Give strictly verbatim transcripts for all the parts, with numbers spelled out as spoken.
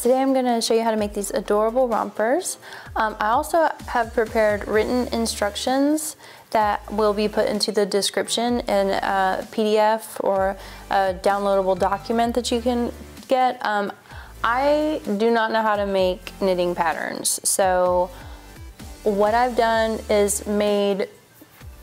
Today I'm going to show you how to make these adorable rompers. Um, I also have prepared written instructions that will be put into the description in a P D F or a downloadable document that you can get. Um, I do not know how to make knitting patterns, so what I've done is made,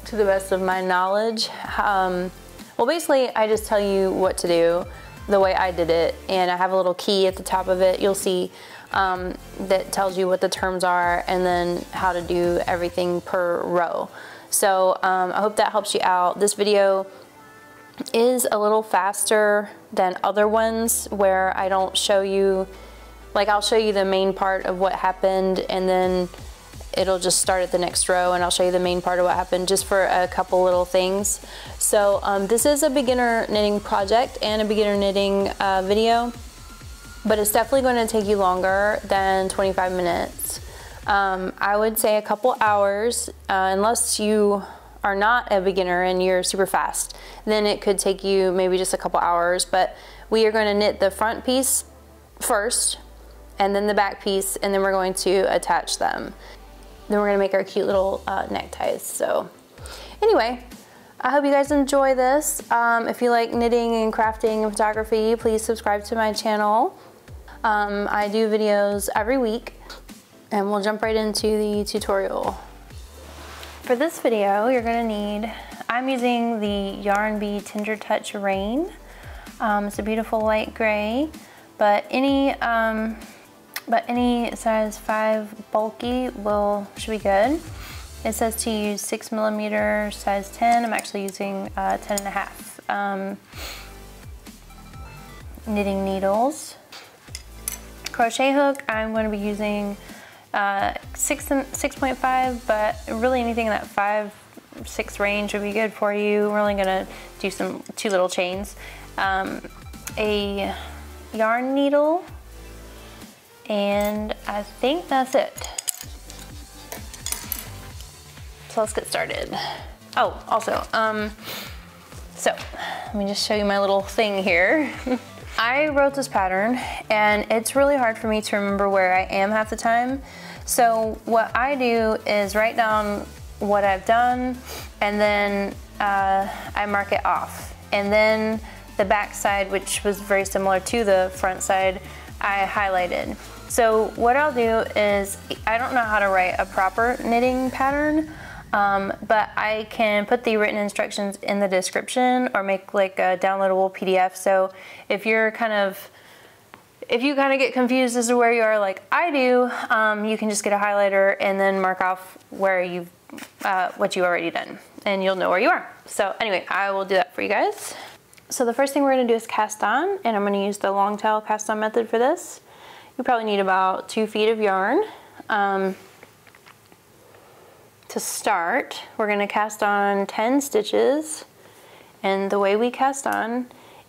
to the best of my knowledge, um, well basically I just tell you what to do the way I did it, and I have a little key at the top of it, you'll see, um, that tells you what the terms are and then how to do everything per row. So um, I hope that helps you out. This video is a little faster than other ones where I don't show you, like I'll show you the main part of what happened and then it'll just start at the next row and I'll show you the main part of what happened, just for a couple little things. So um, this is a beginner knitting project and a beginner knitting uh, video, but it's definitely going to take you longer than twenty-five minutes. Um, I would say a couple hours, uh, unless you are not a beginner and you're super fast, then it could take you maybe just a couple hours, but we are going to knit the front piece first and then the back piece, and then we're going to attach them. Then we're gonna make our cute little uh, neckties. So anyway, I hope you guys enjoy this. Um, if you like knitting and crafting and photography, please subscribe to my channel. Um, I do videos every week, and we'll jump right into the tutorial. For this video, you're gonna need, I'm using the Yarnbee Tender Touch Rain. Um, it's a beautiful light gray, but any, um, but any size five bulky will should be good. It says to use six millimeter size ten. I'm actually using uh, ten and a half. Um, knitting needles. Crochet hook, I'm going to be using uh, six and six point five, but really anything in that five, six range would be good for you. We're only gonna do some two little chains. Um, a yarn needle, and I think that's it. So let's get started. Oh, also, um, so let me just show you my little thing here. I wrote this pattern and it's really hard for me to remember where I am half the time. So what I do is write down what I've done and then uh, I mark it off. And then the back side, which was very similar to the front side, I highlighted. So what I'll do is, I don't know how to write a proper knitting pattern, um, but I can put the written instructions in the description or make like a downloadable P D F. So if you're kind of, if you kind of get confused as to where you are like I do, um, you can just get a highlighter and then mark off where you've, uh, what you've already done, and you'll know where you are. So anyway, I will do that for you guys. So the first thing we're gonna do is cast on, and I'm gonna use the long tail cast on method for this. You probably need about two feet of yarn. Um, to start, we're gonna cast on ten stitches, and the way we cast on,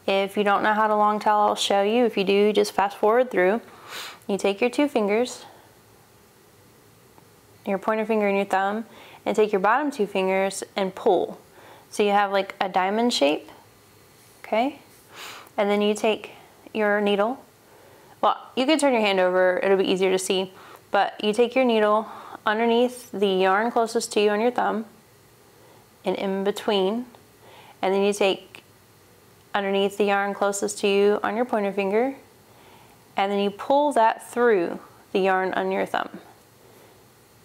if you don't know how to long tail, I'll show you. If you do, just fast forward through. You take your two fingers, your pointer finger and your thumb, and take your bottom two fingers and pull. So you have like a diamond shape. Okay, and then you take your needle. Well, you could turn your hand over, it'll be easier to see, but you take your needle underneath the yarn closest to you on your thumb and in between, and then you take underneath the yarn closest to you on your pointer finger, and then you pull that through the yarn on your thumb.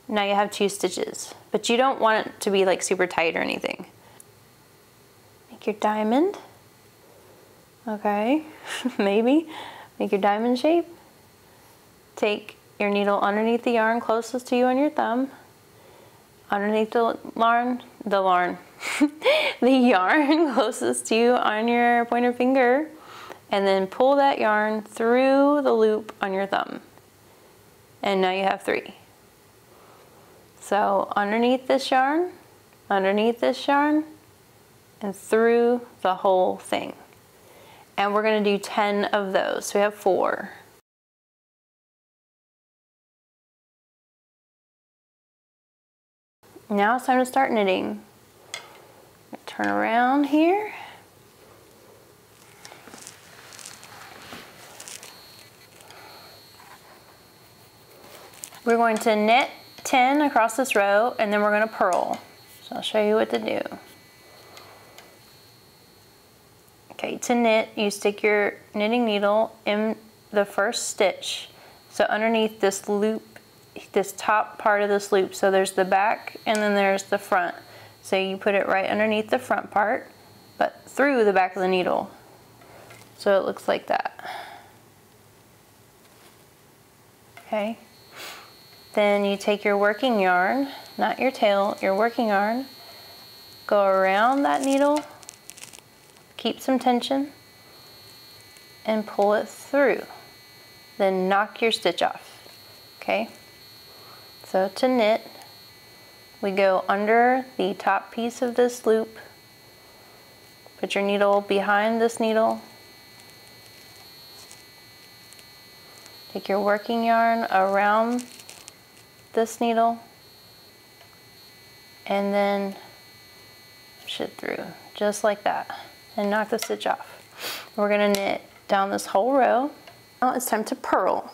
Now you have two stitches, but you don't want it to be like super tight or anything. Make your diamond. Okay, maybe. Make your diamond shape. Take your needle underneath the yarn closest to you on your thumb, underneath the yarn, the yarn, the yarn closest to you on your pointer finger, and then pull that yarn through the loop on your thumb. And now you have three. So underneath this yarn, underneath this yarn, and through the whole thing. And we're going to do ten of those, so we have four. Now it's time to start knitting. Turn around here. We're going to knit ten across this row, and then we're going to purl. So I'll show you what to do. Okay, to knit, you stick your knitting needle in the first stitch. So underneath this loop, this top part of this loop, so there's the back and then there's the front. So you put it right underneath the front part, but through the back of the needle. So it looks like that. Okay. Then you take your working yarn, not your tail, your working yarn, go around that needle, keep some tension, and pull it through. Then knock your stitch off, okay? So to knit, we go under the top piece of this loop, put your needle behind this needle, take your working yarn around this needle, and then push it through just like that and knock the stitch off. We're going to knit down this whole row. Now it's time to purl.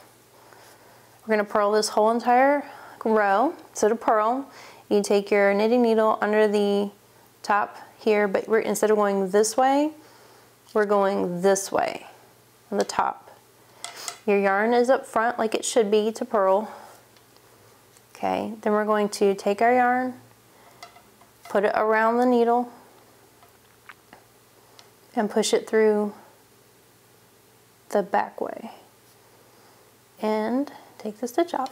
We're going to purl this whole entire row. So to purl, you take your knitting needle under the top here, but we're, instead of going this way, we're going this way on the top. Your yarn is up front like it should be to purl. Okay, then we're going to take our yarn, put it around the needle, and push it through the back way. And take the stitch off.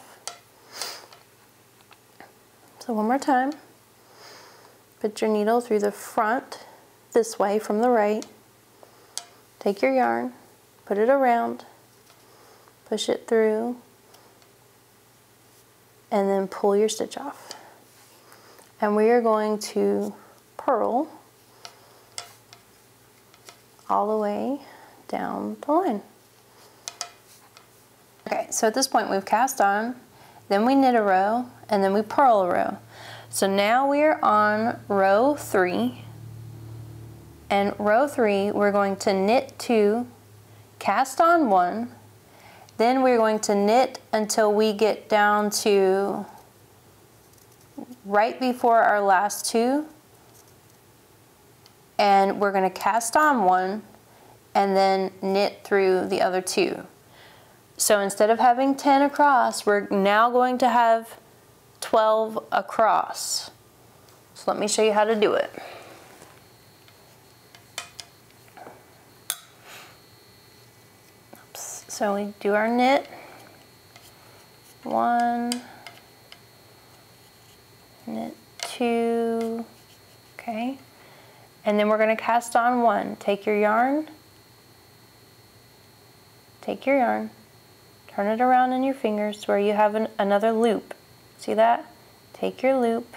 So one more time. Put your needle through the front, this way from the right. Take your yarn, put it around, push it through, and then pull your stitch off. And we are going to purl all the way down the line. Okay, so at this point we've cast on, then we knit a row, and then we purl a row. So now we are on row three, and row three, we're going to knit two, cast on one, then we're going to knit until we get down to right before our last two, and we're going to cast on one and then knit through the other two. So instead of having ten across, we're now going to have twelve across. So let me show you how to do it. So we do our knit, one, knit two, okay? And then we're gonna cast on one. Take your yarn, take your yarn, turn it around in your fingers where you have an, another loop. See that? Take your loop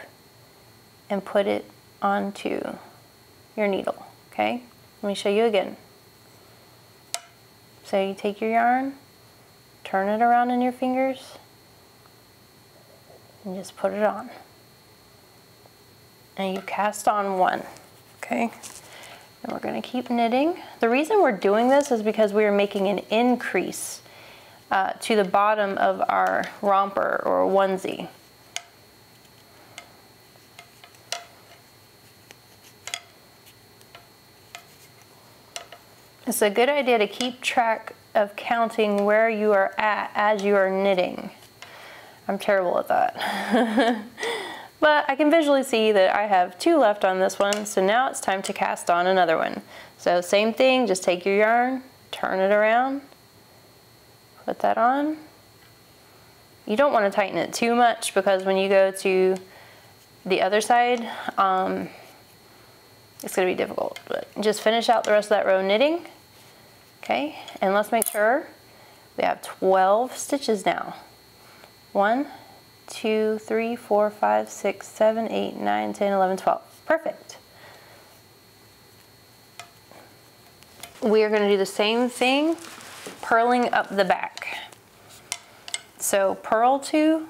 and put it onto your needle, okay? Let me show you again. So you take your yarn, turn it around in your fingers, and just put it on. And you cast on one, okay? And we're gonna keep knitting. The reason we're doing this is because we are making an increase uh, to the bottom of our romper or onesie. It's a good idea to keep track of counting where you are at as you are knitting. I'm terrible at that. But I can visually see that I have two left on this one, so now it's time to cast on another one. So same thing, just take your yarn, turn it around, put that on. You don't want to tighten it too much because when you go to the other side, um, it's going to be difficult, but just finish out the rest of that row knitting. Okay, and let's make sure we have twelve stitches now. one, two, three, four, five, six, seven, eight, nine, ten, eleven, twelve. Perfect. We are going to do the same thing, purling up the back. So purl two,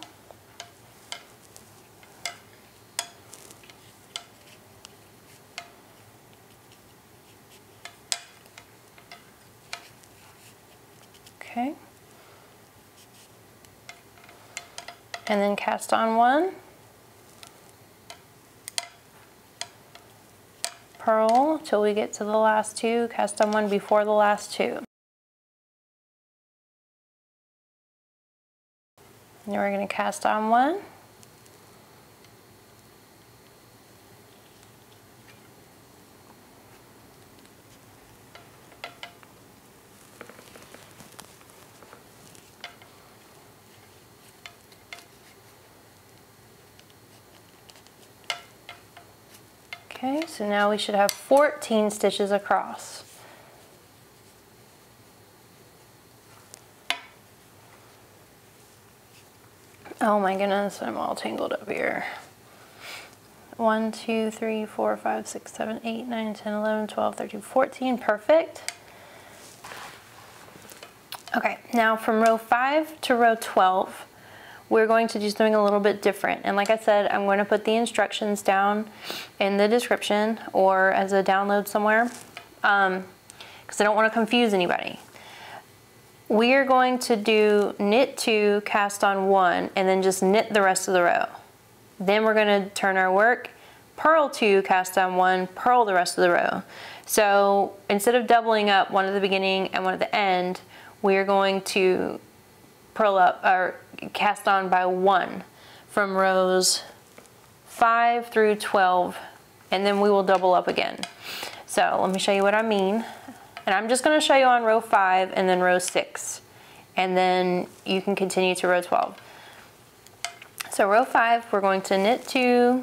okay, and then cast on one, purl till we get to the last two, cast on one before the last two. Now we're going to cast on one, okay, so now we should have fourteen stitches across. Oh my goodness, I'm all tangled up here. one, two, three, four, five, six, seven, eight, nine, ten, eleven, twelve, thirteen, fourteen. Perfect. Okay, now from row five to row twelve, we're going to do something a little bit different. And like I said, I'm going to put the instructions down in the description or as a download somewhere, um, because I don't want to confuse anybody. We are going to do knit two, cast on one, and then just knit the rest of the row. Then we're going to turn our work, purl two, cast on one, purl the rest of the row. So instead of doubling up one at the beginning and one at the end, we are going to purl up or cast on by one from rows five through twelve, and then we will double up again. So let me show you what I mean. And I'm just going to show you on row five and then row six, and then you can continue to row twelve. So row five, we're going to knit two,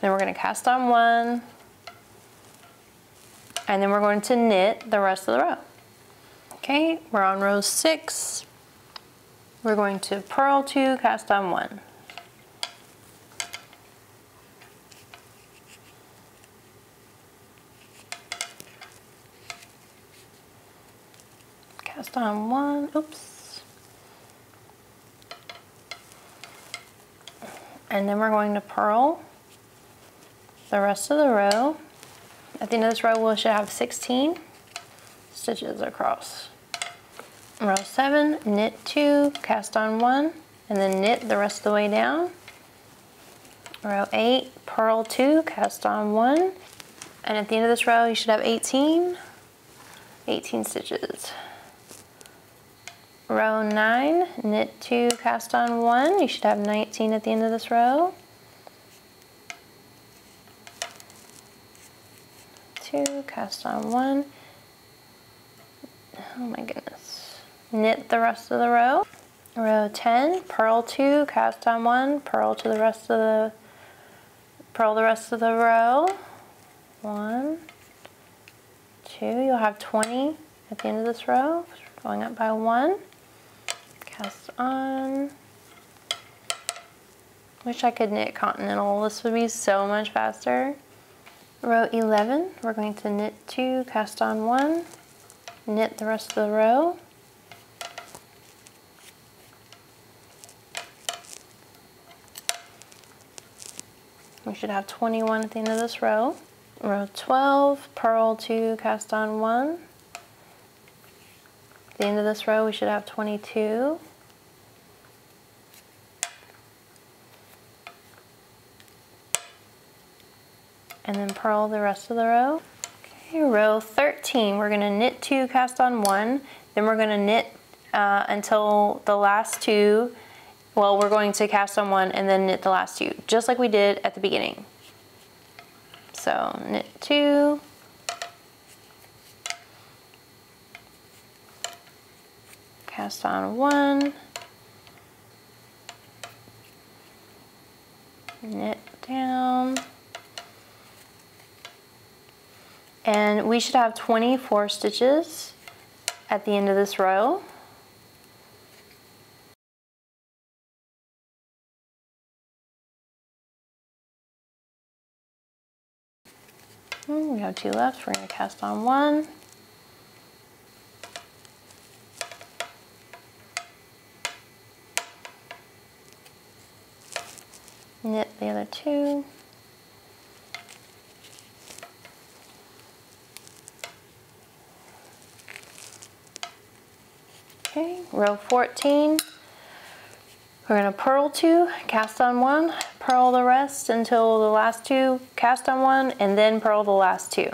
then we're going to cast on one, and then we're going to knit the rest of the row. Okay, we're on row six, we're going to purl two, cast on one. Cast on one, oops. And then we're going to purl the rest of the row. At the end of this row, we should have sixteen stitches across. Row seven, knit two, cast on one, and then knit the rest of the way down. Row eight, purl two, cast on one. And at the end of this row, you should have eighteen, eighteen stitches. Row nine, knit two, cast on one. You should have nineteen at the end of this row. two, cast on one. Oh my goodness. Knit the rest of the row. Row ten, purl two, cast on one, purl to the rest of the purl the rest of the row. one, two, you'll have twenty at the end of this row. Going up by one. Cast on. Wish I could knit continental, this would be so much faster. Row eleven, we're going to knit two, cast on one, knit the rest of the row. We should have twenty-one at the end of this row. Row twelve, purl two, cast on one. At the end of this row, we should have twenty-two. And then purl the rest of the row. Okay, row thirteen, we're gonna knit two, cast on one, then we're gonna knit uh, until the last two, well, we're going to cast on one and then knit the last two, just like we did at the beginning. So knit two, cast on one, knit down, and we should have twenty-four stitches at the end of this row. We have two left, we're going to cast on one. Knit the other two. Okay, row fourteen, we're going to purl two, cast on one, purl the rest until the last two, cast on one, and then purl the last two.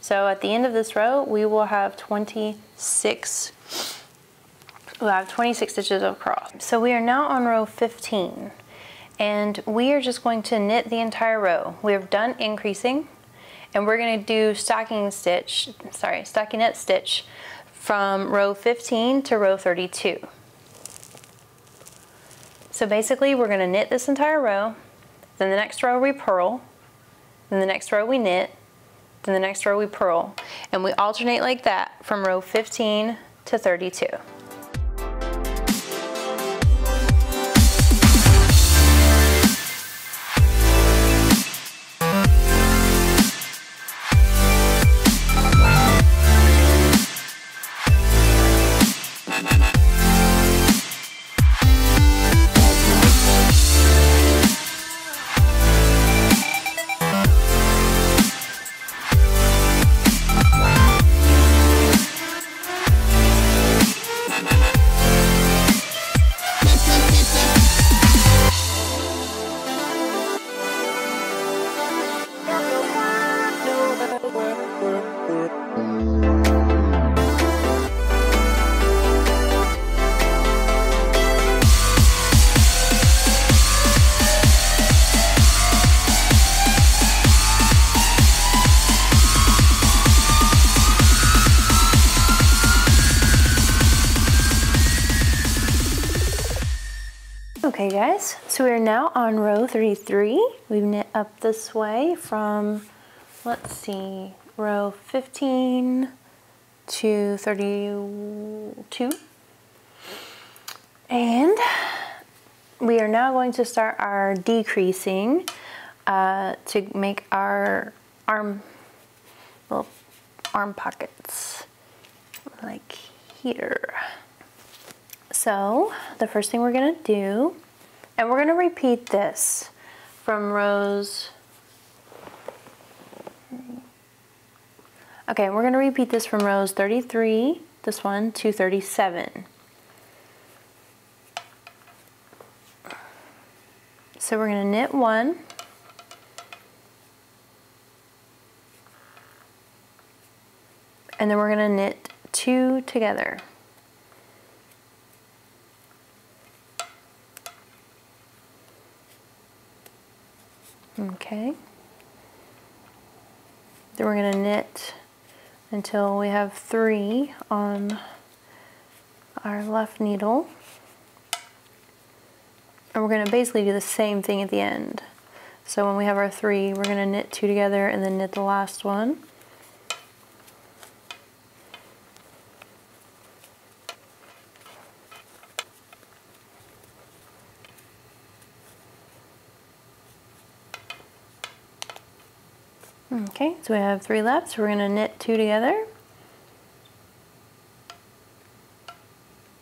So at the end of this row, we will have twenty-six, we'll have twenty-six stitches of cross. So we are now on row fifteen, and we are just going to knit the entire row. We have done increasing, and we're going to do stocking stitch, sorry, stockinette stitch from row fifteen to row thirty-two. So basically we're going to knit this entire row, then the next row we purl, then the next row we knit, then the next row we purl, and we alternate like that from row fifteen to thirty-two. Okay guys, so we're now on row thirty-three. We've knit up this way from, let's see, row fifteen to thirty-two. And we are now going to start our decreasing uh, to make our arm, little arm pockets like here. So the first thing we're gonna do, and we're gonna repeat this from rows, okay, we're gonna repeat this from rows thirty-three, this one, to thirty-seven. So we're gonna knit one, and then we're gonna knit two together. Okay, then we're going to knit until we have three on our left needle, and we're going to basically do the same thing at the end. So when we have our three, we're going to knit two together and then knit the last one. Okay, so we have three left, so we're going to knit two together.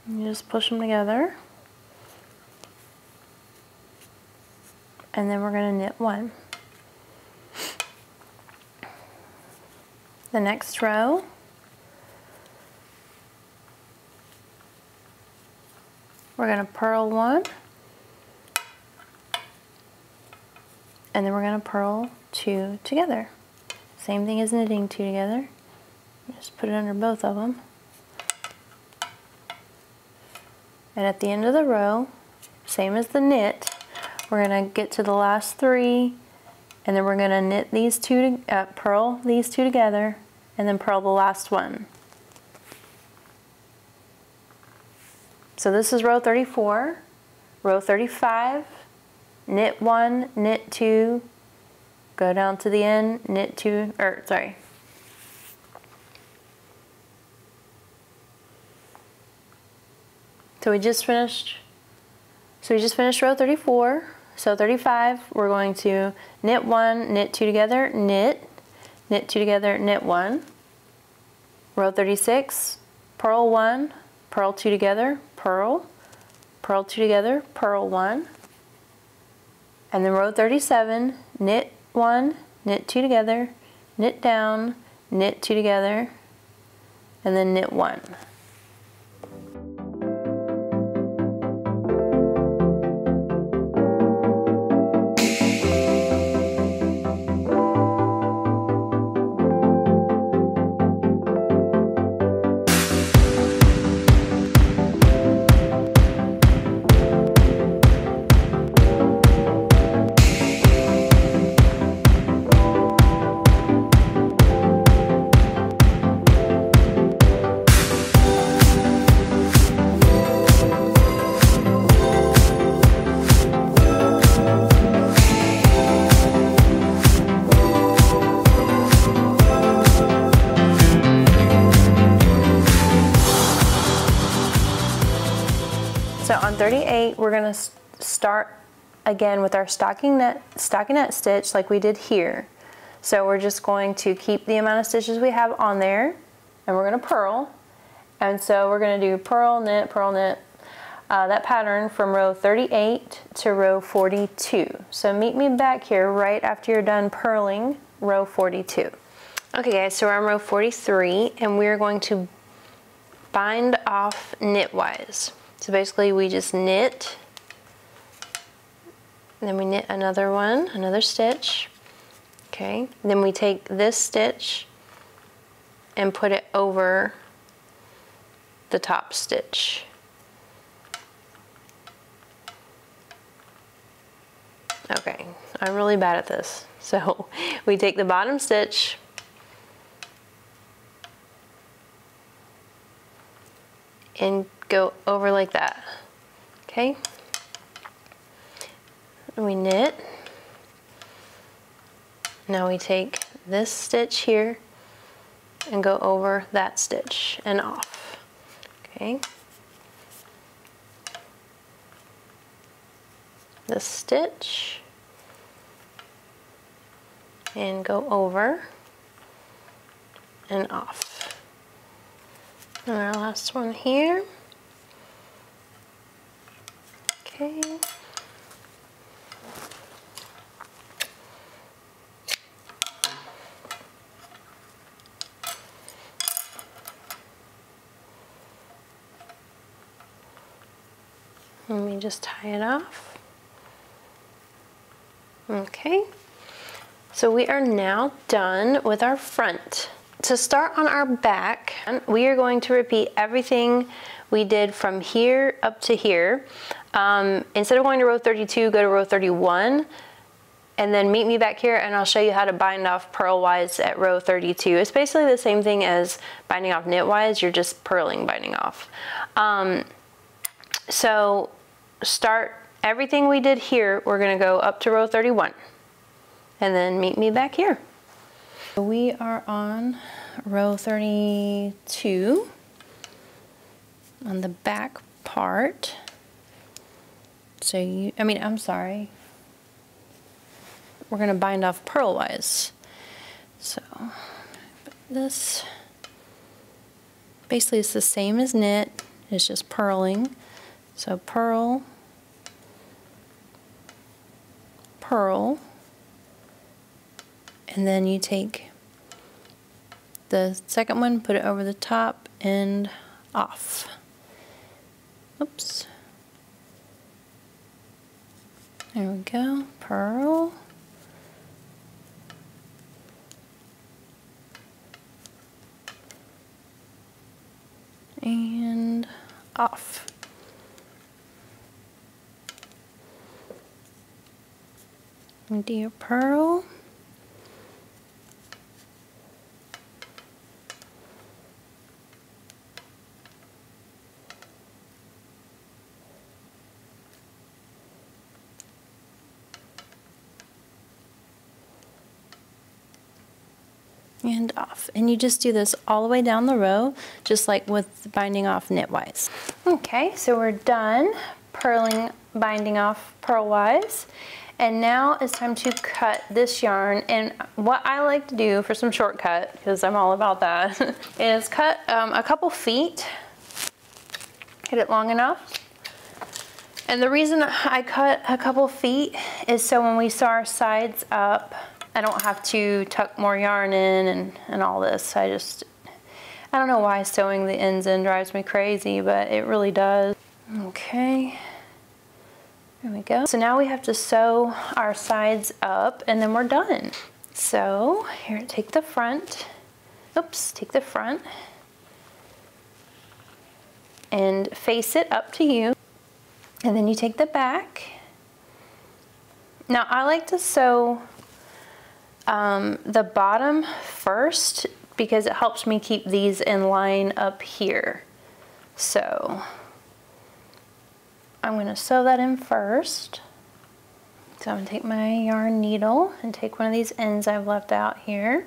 And you just push them together. And then we're going to knit one. The next row. We're going to purl one. And then we're going to purl two together. Same thing as knitting two together. Just put it under both of them. And at the end of the row, same as the knit, we're gonna get to the last three, and then we're gonna knit these two, uh, purl these two together, and then purl the last one. So this is row thirty-four, row thirty-five, knit one, knit two, go down to the end, knit two, or sorry. So we just finished, so we just finished row thirty-four. So thirty-five, we're going to knit one, knit two together, knit, knit two together, knit one. Row thirty-six, purl one, purl two together, purl, purl two together, purl one. And then row thirty-seven, knit one, knit two together, knit down, knit two together, and then knit one. So on thirty-eight, we're gonna start again with our stockinette, stockinette stitch like we did here. So we're just going to keep the amount of stitches we have on there, and we're gonna purl. And so we're gonna do purl, knit, purl, knit, uh, that pattern from row thirty-eight to row forty-two. So meet me back here right after you're done purling row forty-two. Okay guys, so we're on row forty-three, and we're going to bind off knitwise. So basically we just knit, and then we knit another one, another stitch, okay? And then we take this stitch and put it over the top stitch. Okay, I'm really bad at this. So we take the bottom stitch and go over like that, okay? And we knit. Now we take this stitch here and go over that stitch and off, okay? This stitch and go over and off. And our last one here, okay. Let me just tie it off. Okay, so we are now done with our front. To start on our back, we are going to repeat everything we did from here up to here. Um, instead of going to row thirty-two, go to row thirty-one, and then meet me back here, and I'll show you how to bind off purlwise at row thirty-two. It's basically the same thing as binding off knitwise, you're just purling binding off. Um, So start everything we did here, we're gonna go up to row thirty-one and then meet me back here. We are on row thirty-two on the back part. So you, I mean, I'm sorry. We're gonna bind off purlwise. So put this, basically it's the same as knit, it's just purling. So purl, purl, and then you take the second one, put it over the top and off. Oops. There we go, purl. And off. Do your purl, and off. And you just do this all the way down the row, just like with binding off knitwise. Okay, so we're done purling, binding off purlwise. And now it's time to cut this yarn. And what I like to do for some shortcut, because I'm all about that, is cut um, a couple feet, get it long enough. And the reason I cut a couple feet is so when we sew our sides up, I don't have to tuck more yarn in and, and all this. I just, I don't know why sewing the ends in drives me crazy, but it really does. Okay. There we go. So now we have to sew our sides up and then we're done. So here, take the front, oops, take the front and face it up to you. And then you take the back. Now I like to sew um, the bottom first because it helps me keep these in line up here. So I'm going to sew that in first. So I'm going to take my yarn needle and take one of these ends I've left out here.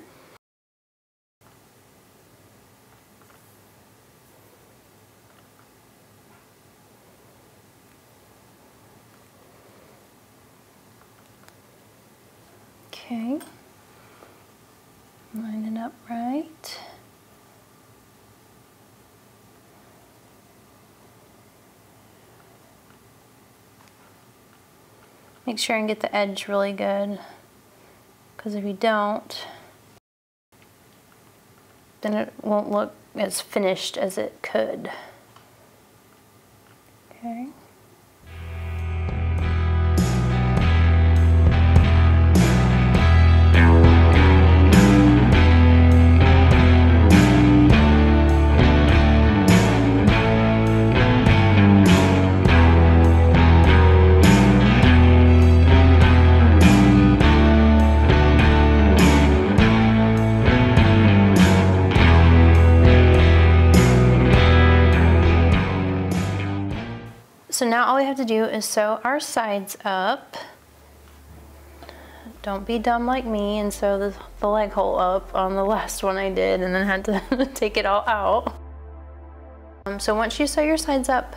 Okay, line it up right. Make sure and get the edge really good, because if you don't, then it won't look as finished as it could. Okay. So now all we have to do is sew our sides up. Don't be dumb like me and sew the, the leg hole up on the last one I did and then had to take it all out. Um, so once you sew your sides up,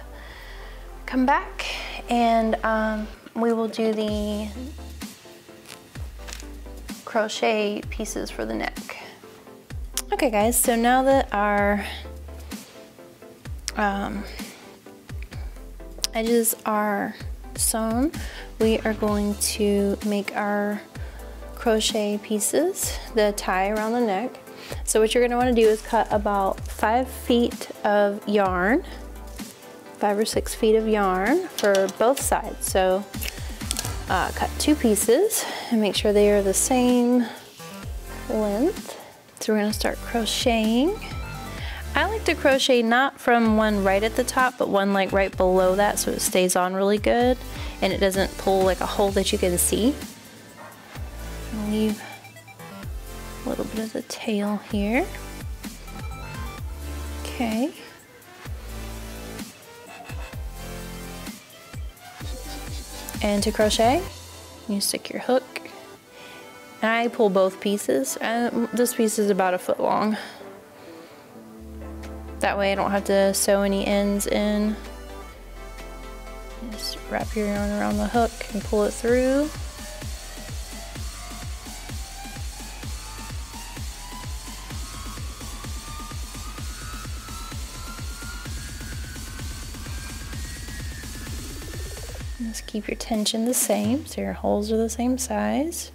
come back and um, we will do the crochet pieces for the neck. Okay guys, so now that our um, edges are sewn, we are going to make our crochet pieces, the tie around the neck. So what you're going to want to do is cut about five feet of yarn, five or six feet of yarn for both sides. So uh, cut two pieces and make sure they are the same length. So we're going to start crocheting. I like to crochet not from one right at the top, but one like right below that, so it stays on really good and it doesn't pull like a hole that you can see. I'll leave a little bit of the tail here. Okay. And to crochet, you stick your hook. And I pull both pieces. And this piece is about a foot long. That way I don't have to sew any ends in. Just wrap your yarn around the hook and pull it through. Just keep your tension the same, so your holes are the same size.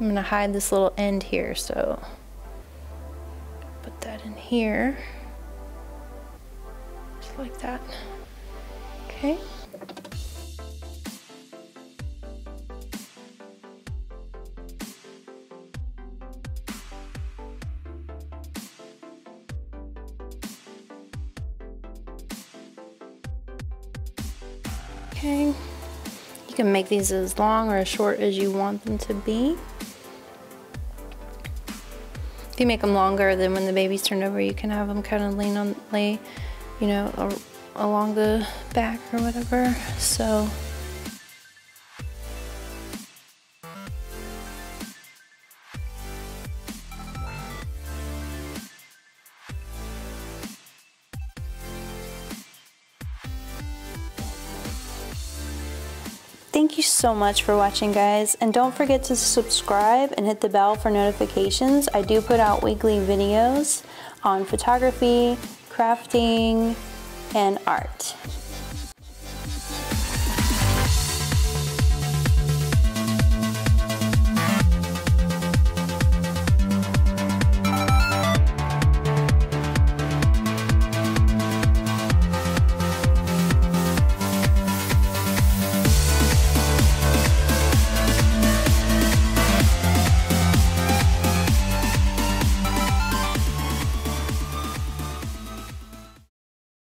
I'm gonna hide this little end here, so that in here, just like that. Okay. Okay. You can make these as long or as short as you want them to be. If you make them longer, then when the baby's turned over, you can have them kind of lean on, lay, you know, a, along the back or whatever. So. Thank you so much for watching, guys, and don't forget to subscribe and hit the bell for notifications. I do put out weekly videos on photography, crafting, and art.